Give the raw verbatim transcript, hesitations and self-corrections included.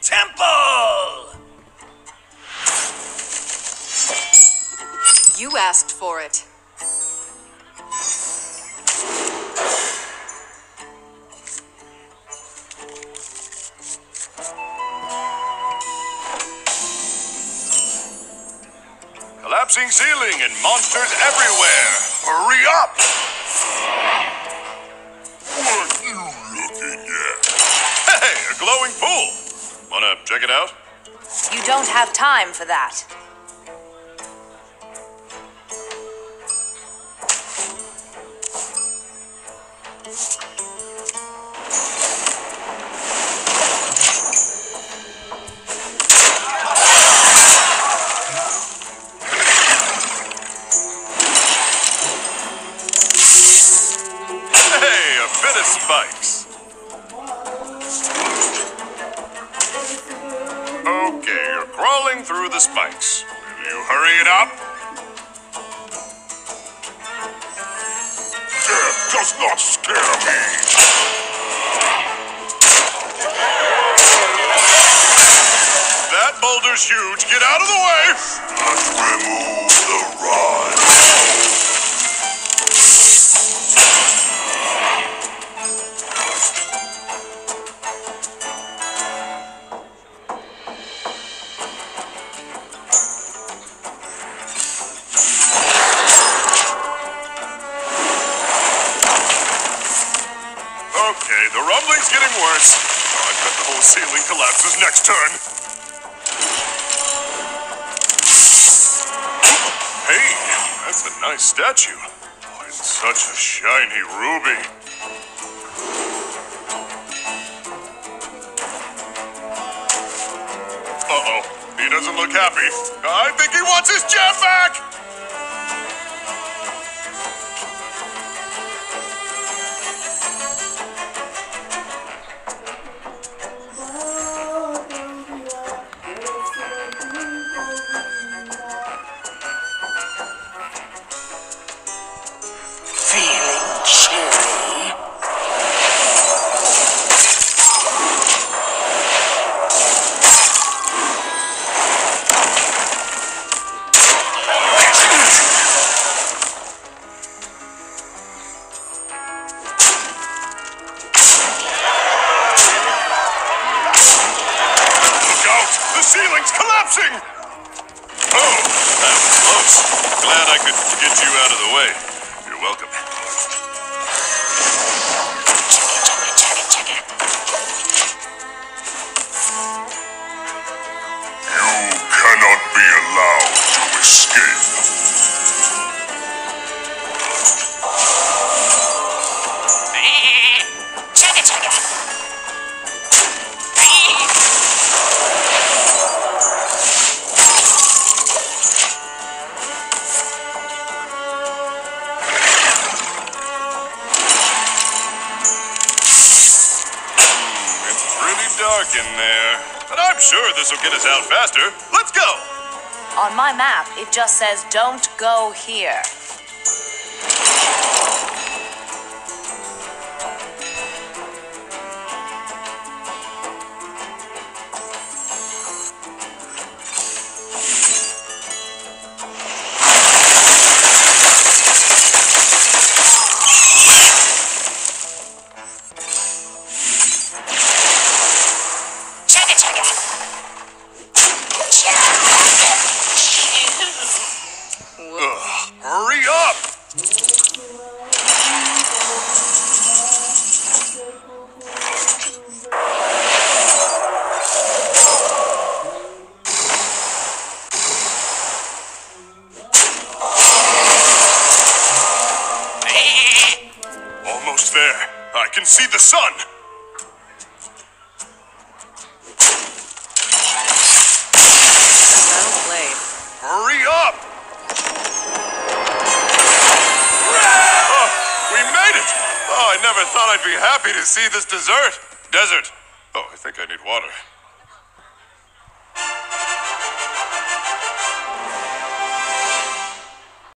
Temple! You asked for it. Collapsing ceiling and monsters everywhere. Hurry up! What are you looking at? Hey, a glowing pool. Wanna check it out? You don't have time for that. Spikes. Okay, you're crawling through the spikes. Will you hurry it up? Death does not scare me. That boulder's huge. Get out of the way. Let's remove the rod. Okay, the rumbling's getting worse. Oh, I bet the whole ceiling collapses next turn. Hey, that's a nice statue. Oh, it's such a shiny ruby. Uh-oh, he doesn't look happy. I think he wants his gem back! Ceiling's collapsing! Oh, that was close. Glad I could get you out of the way. You're welcome. You cannot be allowed to escape. Chugga chugga! Dark in there, but I'm sure this will get us out faster. Let's go! On my map, it just says don't go here. Hurry up! Almost there. I can see the sun. Hurry up! Oh, I never thought I'd be happy to see this desert. Desert. Oh, I think I need water.